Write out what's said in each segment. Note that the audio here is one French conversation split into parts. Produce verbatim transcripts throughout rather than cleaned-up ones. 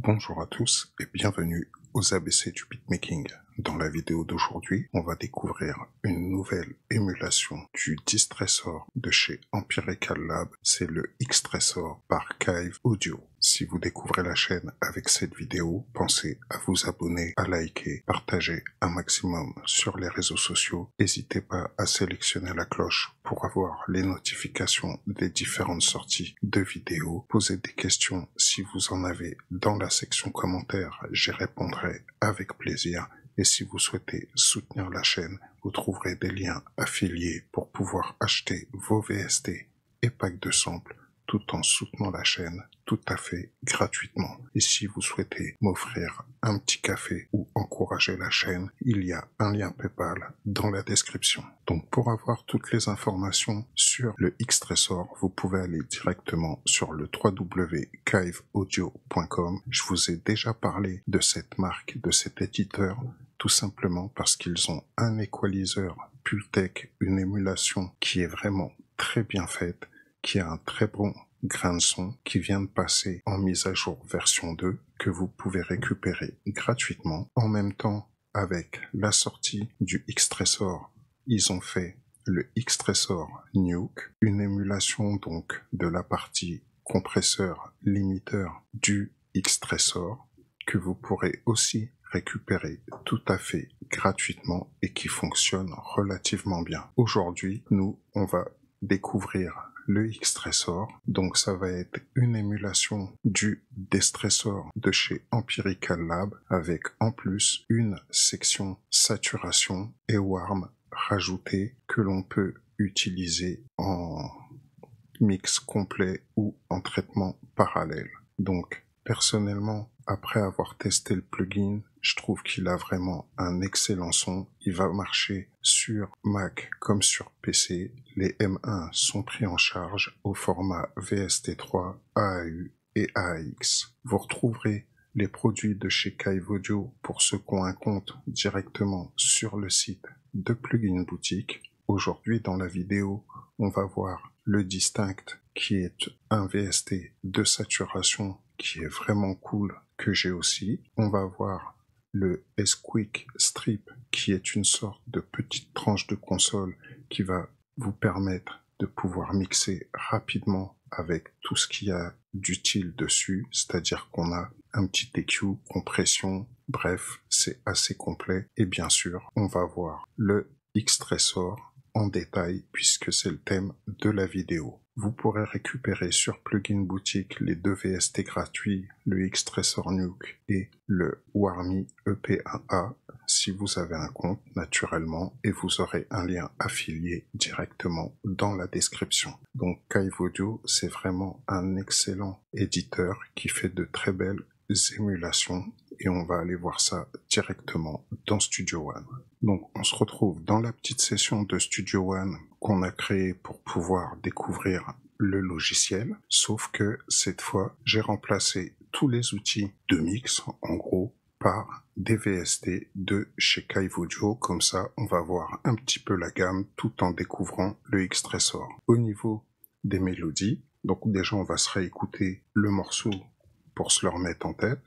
Bonjour à tous et bienvenue aux A B C du beatmaking. Dans la vidéo d'aujourd'hui, on va découvrir une nouvelle émulation du Distressor de chez Empirical Lab. C'est le Xtressor par Kiive Audio. Si vous découvrez la chaîne avec cette vidéo, pensez à vous abonner, à liker, partager un maximum sur les réseaux sociaux. N'hésitez pas à sélectionner la cloche pour avoir les notifications des différentes sorties de vidéos. Posez des questions si vous en avez dans la section commentaires, j'y répondrai avec plaisir. Et si vous souhaitez soutenir la chaîne, vous trouverez des liens affiliés pour pouvoir acheter vos V S T et packs de samples tout en soutenant la chaîne tout à fait gratuitement. Et si vous souhaitez m'offrir un petit café ou encourager la chaîne, il y a un lien PayPal dans la description. Donc pour avoir toutes les informations sur le Xtressor, vous pouvez aller directement sur le w w w point kiive audio point com. Je vous ai déjà parlé de cette marque, de cet éditeur, tout simplement parce qu'ils ont un équaliseur Pultec, une émulation qui est vraiment très bien faite, qui a un très bon grain de son, qui vient de passer en mise à jour version deux, que vous pouvez récupérer gratuitement. En même temps, avec la sortie du Xtressor, ils ont fait le Xtressor Nuke, une émulation donc de la partie compresseur-limiteur du Xtressor, que vous pourrez aussi récupérer tout à fait gratuitement et qui fonctionne relativement bien. Aujourd'hui, nous, on va découvrir le Xtressor. Donc ça va être une émulation du Distressor de chez Empirical Lab avec en plus une section saturation et warm rajoutée que l'on peut utiliser en mix complet ou en traitement parallèle. Donc personnellement, après avoir testé le plugin, je trouve qu'il a vraiment un excellent son. Il va marcher sur Mac comme sur P C. Les M un sont pris en charge au format V S T trois, A A U et A A X. Vous retrouverez les produits de chez Kiive Audio pour ceux qui ont un compte directement sur le site de PluginBoutique. Aujourd'hui, dans la vidéo, on va voir le Distinct qui est un V S T de saturation qui est vraiment cool, que j'ai aussi. On va voir le S-Quick Strip qui est une sorte de petite tranche de console qui va vous permettre de pouvoir mixer rapidement avec tout ce qu'il y a d'utile dessus, c'est-à-dire qu'on a un petit E Q, compression, bref, c'est assez complet. Et bien sûr, on va voir le Xtressor en détail puisque c'est le thème de la vidéo. Vous pourrez récupérer sur Plugin Boutique les deux V S T gratuits, le Xtressor Nuke et le Warmy E P A A, si vous avez un compte naturellement, et vous aurez un lien affilié directement dans la description. Donc Kiive Audio, c'est vraiment un excellent éditeur qui fait de très belles émulations et on va aller voir ça directement dans Studio One. Donc on se retrouve dans la petite session de Studio One qu'on a créée pour pouvoir découvrir le logiciel, sauf que cette fois j'ai remplacé tous les outils de mix en gros par des V S T de chez Kiive Audio, comme ça on va voir un petit peu la gamme tout en découvrant le Xtressor. Au niveau des mélodies, donc déjà on va se réécouter le morceau pour se le remettre en tête.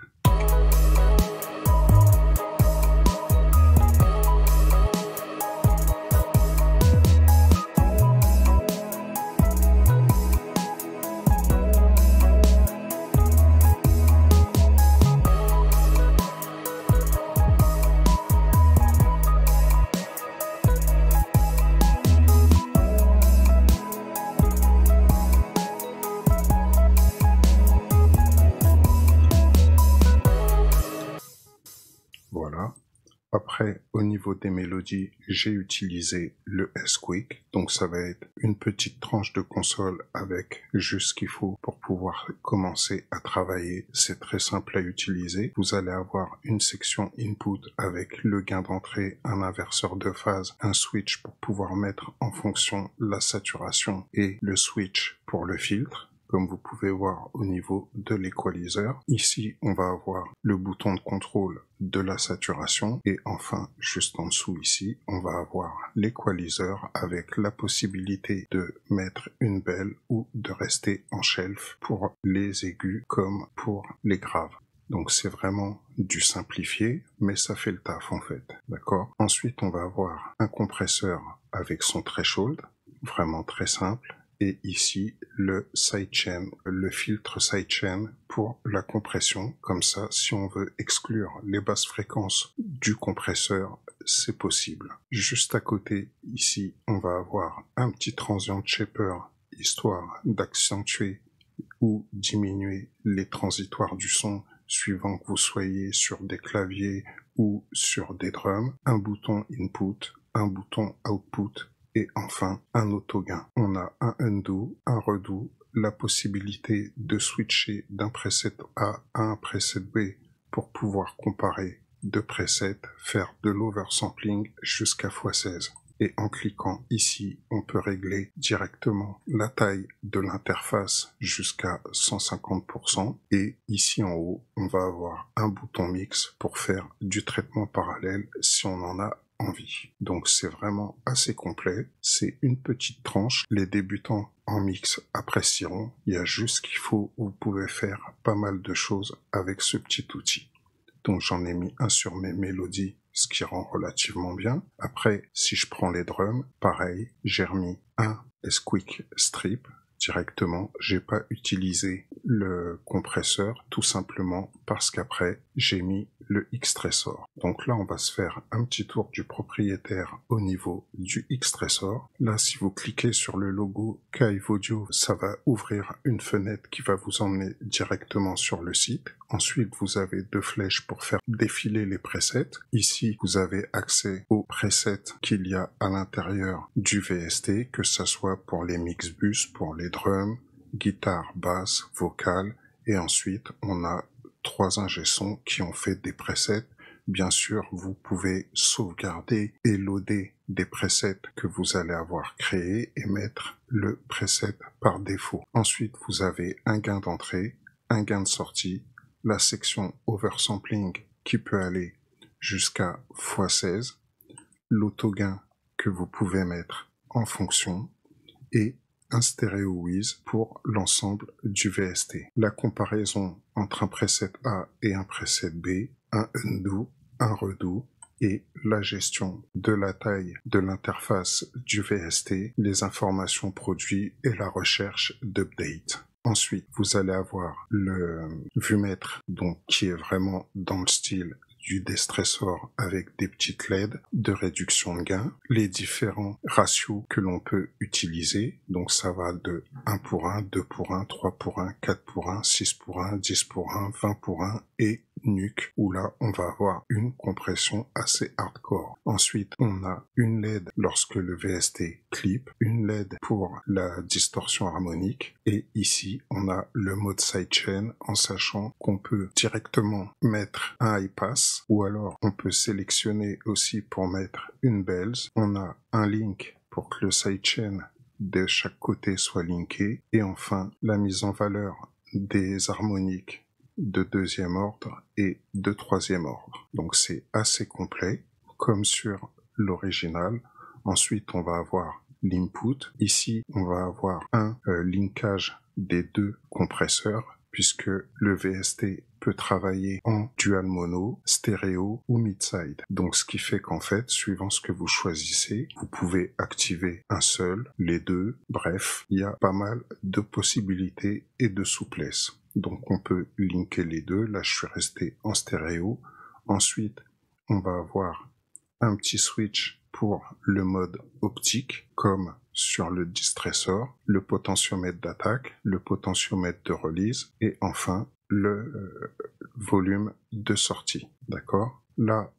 Après, au niveau des mélodies, j'ai utilisé le S-Quick, donc ça va être une petite tranche de console avec juste ce qu'il faut pour pouvoir commencer à travailler. C'est très simple à utiliser. Vous allez avoir une section input avec le gain d'entrée, un inverseur de phase, un switch pour pouvoir mettre en fonction la saturation et le switch pour le filtre, comme vous pouvez voir au niveau de l'équaliseur. Ici, on va avoir le bouton de contrôle de la saturation. Et enfin, juste en dessous ici, on va avoir l'équaliseur avec la possibilité de mettre une belle ou de rester en shelf pour les aigus comme pour les graves. Donc c'est vraiment du simplifié, mais ça fait le taf en fait, d'accord? Ensuite, on va avoir un compresseur avec son threshold, vraiment très simple. Et ici, le sidechain, le filtre sidechain pour la compression. Comme ça, si on veut exclure les basses fréquences du compresseur, c'est possible. Juste à côté, ici, on va avoir un petit transient shaper, histoire d'accentuer ou diminuer les transitoires du son, suivant que vous soyez sur des claviers ou sur des drums. Un bouton input, un bouton output. Et enfin, un autogain. On a un undo, un redo, la possibilité de switcher d'un preset A à un preset B pour pouvoir comparer deux presets, faire de l'oversampling jusqu'à fois seize. Et en cliquant ici, on peut régler directement la taille de l'interface jusqu'à cent cinquante pour cent. Et ici en haut, on va avoir un bouton mix pour faire du traitement parallèle si on en a envie. Donc c'est vraiment assez complet, c'est une petite tranche, les débutants en mix apprécieront, il y a juste ce qu'il faut, vous pouvez faire pas mal de choses avec ce petit outil. Donc j'en ai mis un sur mes mélodies, ce qui rend relativement bien. Après, si je prends les drums, pareil, j'ai remis un S-Quick Strip directement, j'ai pas utilisé le compresseur, tout simplement parce qu'après, j'ai mis le Xtressor. Donc là, on va se faire un petit tour du propriétaire au niveau du Xtressor. Là, si vous cliquez sur le logo Kiive Audio, ça va ouvrir une fenêtre qui va vous emmener directement sur le site. Ensuite, vous avez deux flèches pour faire défiler les presets. Ici, vous avez accès aux presets qu'il y a à l'intérieur du V S T, que ce soit pour les mixbus, pour les drums, guitare, basse, vocale. Et ensuite, on a trois ingé-sons qui ont fait des presets. Bien sûr, vous pouvez sauvegarder et loader des presets que vous allez avoir créés et mettre le preset par défaut. Ensuite, vous avez un gain d'entrée, un gain de sortie, la section oversampling qui peut aller jusqu'à fois seize, l'autogain que vous pouvez mettre en fonction et un stéréo Wiz pour l'ensemble du V S T. La comparaison entre un preset A et un preset B, un undo, un redo et la gestion de la taille de l'interface du V S T, les informations produits et la recherche d'update. Ensuite, vous allez avoir le vumètre, donc qui est vraiment dans le style du Distressor avec des petites L E D de réduction de gain, les différents ratios que l'on peut utiliser, donc ça va de un pour un, deux pour un, trois pour un, quatre pour un, six pour un, dix pour un, vingt pour un et Nuke, où là on va avoir une compression assez hardcore. Ensuite, on a une L E D lorsque le V S T clip, une L E D pour la distorsion harmonique et ici on a le mode sidechain, en sachant qu'on peut directement mettre un high pass ou alors on peut sélectionner aussi pour mettre une bells. On a un link pour que le sidechain de chaque côté soit linké et enfin la mise en valeur des harmoniques de deuxième ordre et de troisième ordre. Donc c'est assez complet, comme sur l'original. Ensuite, on va avoir l'input. Ici, on va avoir un euh, linkage des deux compresseurs, puisque le V S T peut travailler en dual mono, stéréo ou mid-side. Donc ce qui fait qu'en fait, suivant ce que vous choisissez, vous pouvez activer un seul, les deux, bref, il y a pas mal de possibilités et de souplesse. Donc on peut linker les deux, là je suis resté en stéréo. Ensuite, on va avoir un petit switch pour le mode optique, comme sur le Distressor, le potentiomètre d'attaque, le potentiomètre de release, et enfin le euh, volume de sortie. D'accord? Là,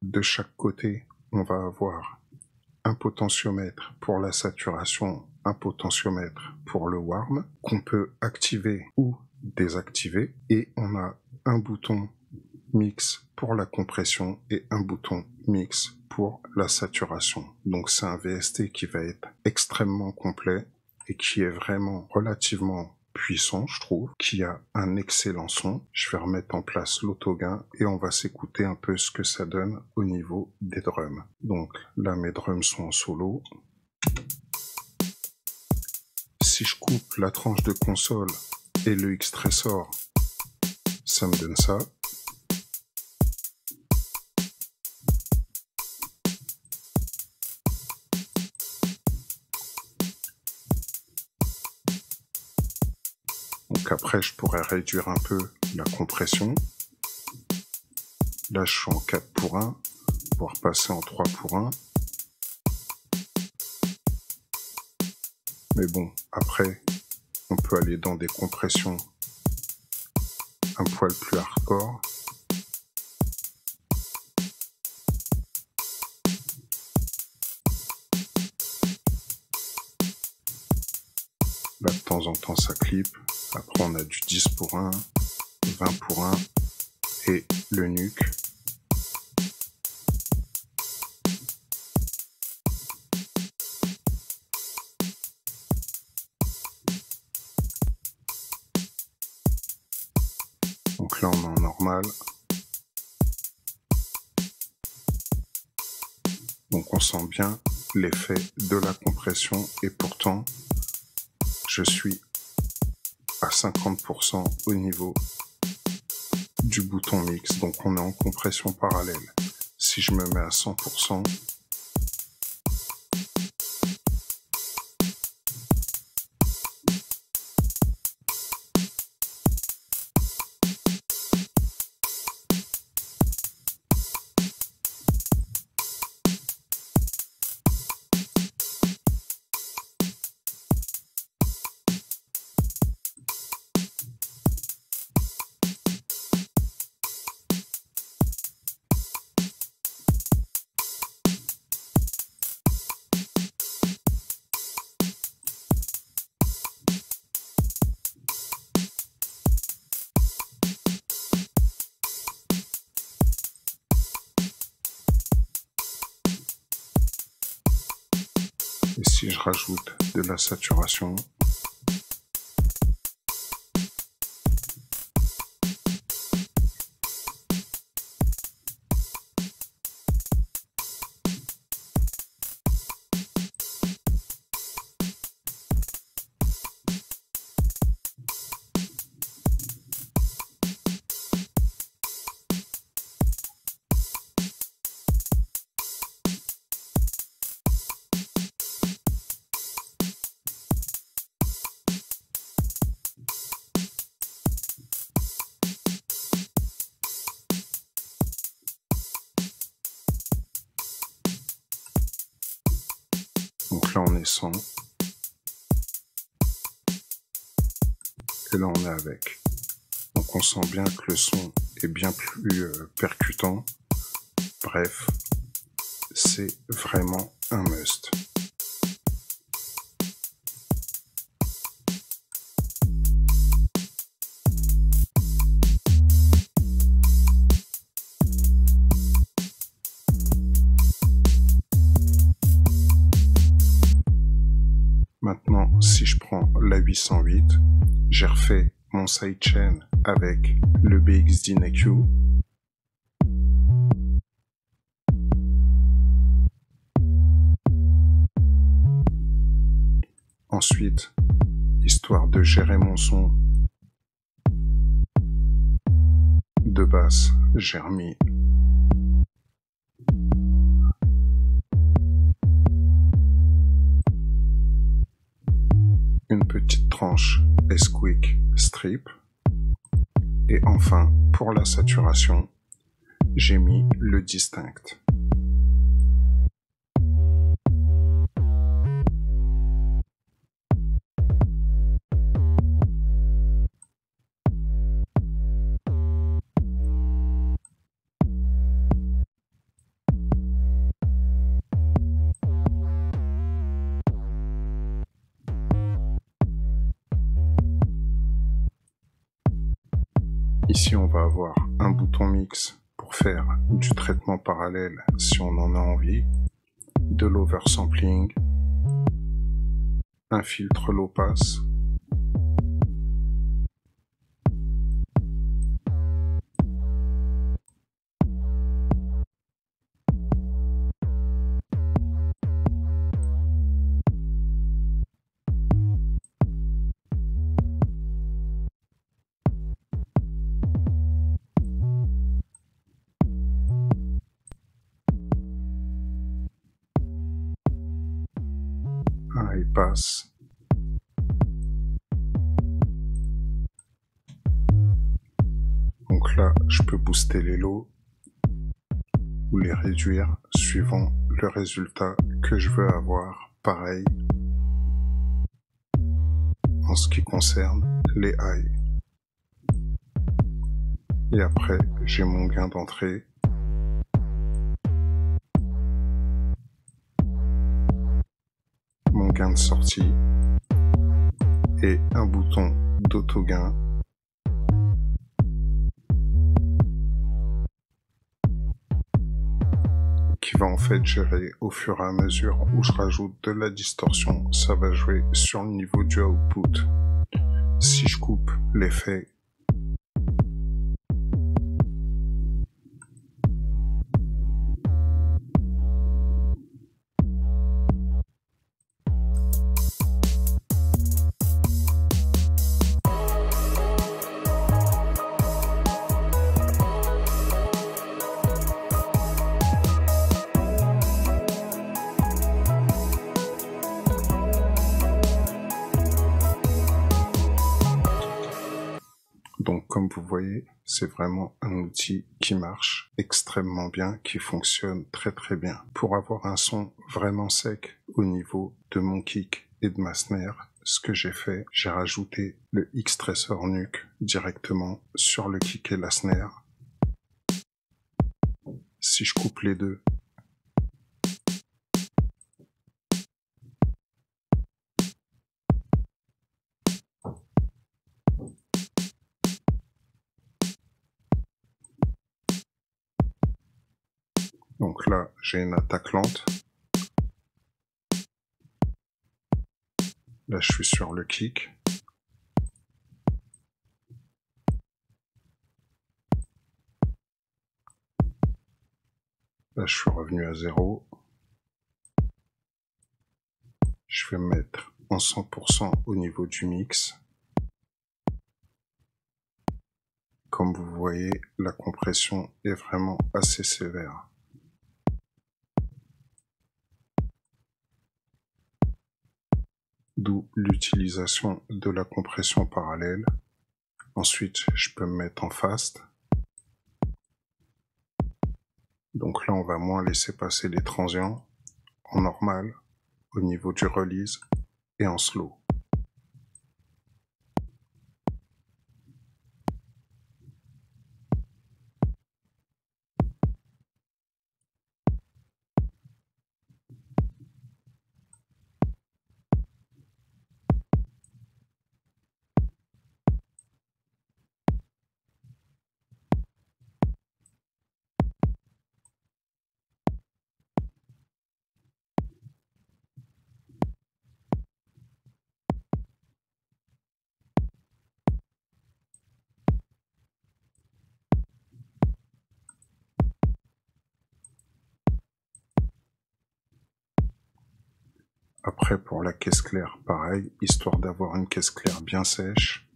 de chaque côté, on va avoir un potentiomètre pour la saturation, un potentiomètre pour le warm, qu'on peut activer ou désactiver, et on a un bouton mix pour la compression et un bouton mix pour la saturation. Donc c'est un V S T qui va être extrêmement complet et qui est vraiment relativement puissant, je trouve, qui a un excellent son. Je vais remettre en place l'autogain et on va s'écouter un peu ce que ça donne au niveau des drums. Donc là mes drums sont en solo. Si je coupe la tranche de console et le Xtressor, ça me donne ça. Donc après, je pourrais réduire un peu la compression. Là, je suis en quatre pour un, voire passer en trois pour un. Mais bon, après, on peut aller dans des compressions un poil plus hardcore. Là, de temps en temps, ça clip. Après, on a du dix pour un, vingt pour un et le nuque. Donc là, on est en normal. Donc on sent bien l'effet de la compression et pourtant, je suis à cinquante pour cent au niveau du bouton mix, donc on est en compression parallèle. Si je me mets à cent pour cent, et si je rajoute de la saturation, là on est sans et là on est avec, donc on sent bien que le son est bien plus euh, percutant. Bref, c'est vraiment un must. Si je prends la huit cent huit, j'ai refait mon sidechain avec le B X Dynamic E Q. Ensuite, histoire de gérer mon son de basse, j'ai remis une petite tranche S-Quick Strip. Et enfin, pour la saturation, j'ai mis le Distinct. Ici, on va avoir un bouton mix pour faire du traitement parallèle si on en a envie, de l'oversampling, un filtre low pass, passe. Donc là, je peux booster les lows ou les réduire suivant le résultat que je veux avoir. Pareil en ce qui concerne les highs. Et après, j'ai mon gain d'entrée. Mon gain de sortie. Et un bouton d'auto-gain. Qui va en fait gérer au fur et à mesure où je rajoute de la distorsion. Ça va jouer sur le niveau du output. Si je coupe l'effet, vous voyez, c'est vraiment un outil qui marche extrêmement bien, qui fonctionne très très bien. Pour avoir un son vraiment sec au niveau de mon kick et de ma snare, ce que j'ai fait, j'ai rajouté le Xtressor Nuke directement sur le kick et la snare. Si je coupe les deux, donc là, j'ai une attaque lente. Là, je suis sur le kick. Là, je suis revenu à zéro. Je vais me mettre en cent pour cent au niveau du mix. Comme vous voyez, la compression est vraiment assez sévère. D'où l'utilisation de la compression parallèle. Ensuite, je peux me mettre en fast. Donc là, on va moins laisser passer les transients, en normal, au niveau du release et en slow. Après, pour la caisse claire, pareil, histoire d'avoir une caisse claire bien sèche.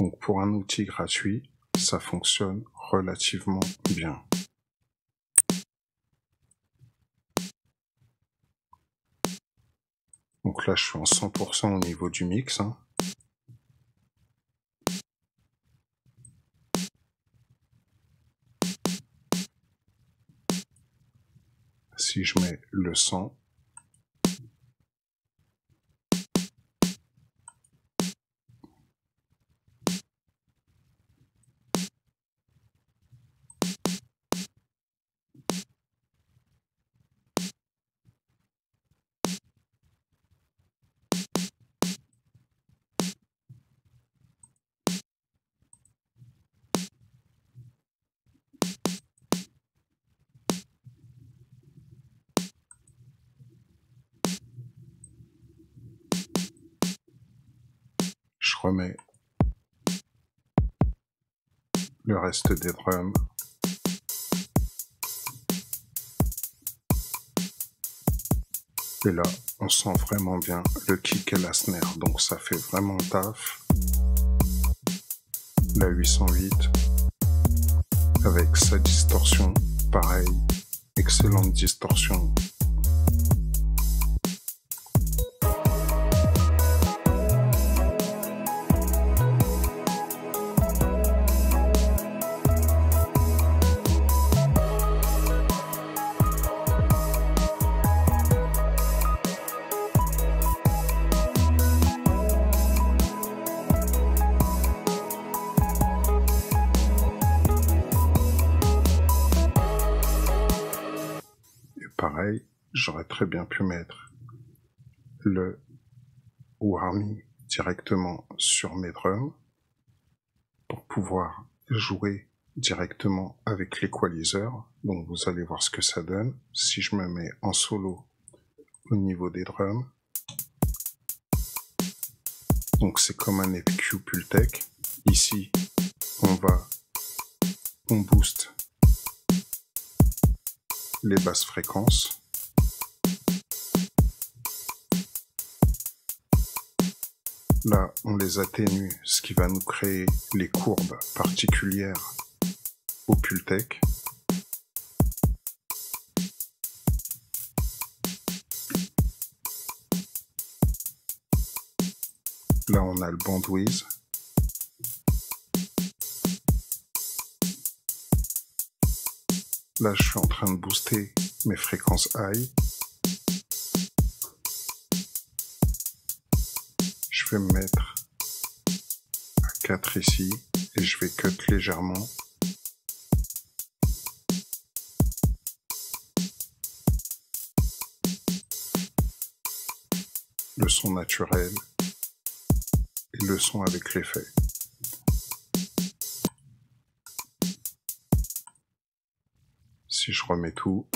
Donc pour un outil gratuit, ça fonctionne relativement bien. Donc là, je suis en cent pour cent au niveau du mix, hein. Si je mets le cent, je remets le reste des drums. Et là, on sent vraiment bien le kick et la snare, donc ça fait vraiment taf. La huit cent huit, avec sa distorsion, pareil, excellente distorsion. Pareil, j'aurais très bien pu mettre le Warmy directement sur mes drums pour pouvoir jouer directement avec l'équaliseur. Donc vous allez voir ce que ça donne. Si je me mets en solo au niveau des drums, donc c'est comme un E Q Pultec. Ici, on va, on booste les basses fréquences. Là, on les atténue, ce qui va nous créer les courbes particulières au Pultec. Là, on a le bandwidth. Là, je suis en train de booster mes fréquences high. Je vais me mettre à quatre ici et je vais cut légèrement. Le son naturel et le son avec l'effet. Si je remets tout,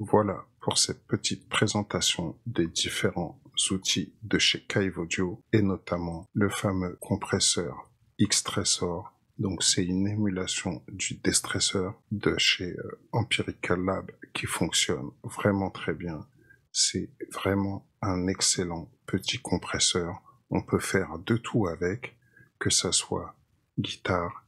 voilà pour cette petite présentation des différents outils de chez Kiive Audio et notamment le fameux compresseur Xtressor. Donc c'est une émulation du Distressor de chez Empirical Lab qui fonctionne vraiment très bien. C'est vraiment un excellent petit compresseur. On peut faire de tout avec, que ça soit guitare,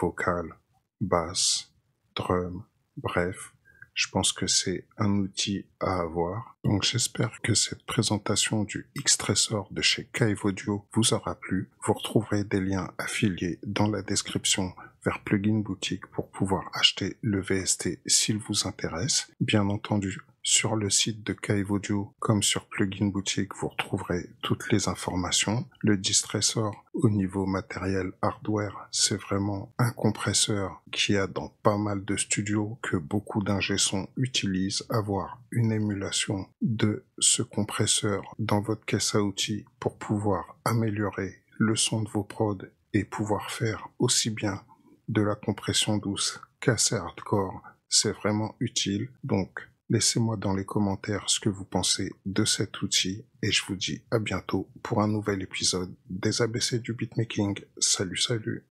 vocale, basse, drum, bref. Je pense que c'est un outil à avoir. Donc j'espère que cette présentation du Xtressor de chez Kiive Audio vous aura plu. Vous retrouverez des liens affiliés dans la description vers PluginBoutique pour pouvoir acheter le V S T s'il vous intéresse. Bien entendu, sur le site de Kiive Audio comme sur PluginBoutique, vous retrouverez toutes les informations. Le Distressor au niveau matériel hardware, c'est vraiment un compresseur qu'il y a dans pas mal de studios que beaucoup d'ingé son utilisent. Avoir une émulation de ce compresseur dans votre caisse à outils pour pouvoir améliorer le son de vos prods et pouvoir faire aussi bien de la compression douce qu'assez hardcore, c'est vraiment utile. Donc laissez-moi dans les commentaires ce que vous pensez de cet outil et je vous dis à bientôt pour un nouvel épisode des A B C du beatmaking. Salut salut.